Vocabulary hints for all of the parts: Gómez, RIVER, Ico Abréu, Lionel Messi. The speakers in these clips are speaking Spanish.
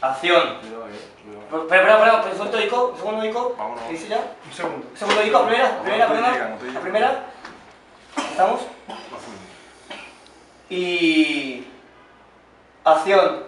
Acción. Espera, un segundo Ico, Vámonos. ¿Qué dice ya? Un segundo. Segundo Ico, la primera. ¿Estamos? Y... acción.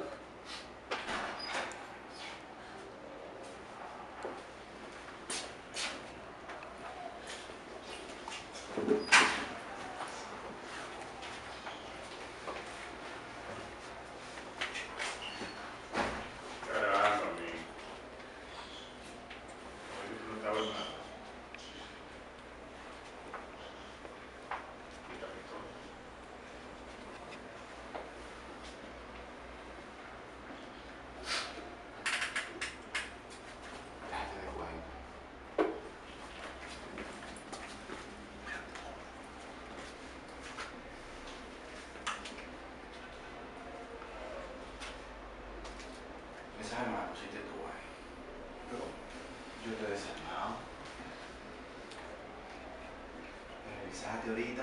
Ahorita.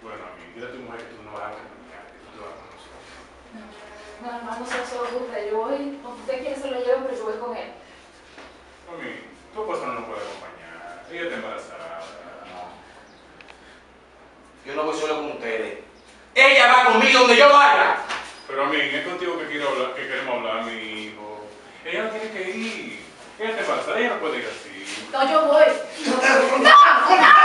Bueno, a mí, dile a tu mujer que tú no vas a caminar, que tú te vas con nosotros. No sé, eso gusta. Yo voy, como usted quiere se lo llevo, pero yo voy con él. A mí, tu esposa no nos puede acompañar. Ella te embarazará. No. Yo no voy solo con ustedes. Ella va conmigo donde yo vaya. Pero a mí, es contigo que quiero hablar, que queremos hablar, mi hijo. Ella no tiene que ir. Ella te embarazará, ella no puede ir así. No, yo voy. ¡No!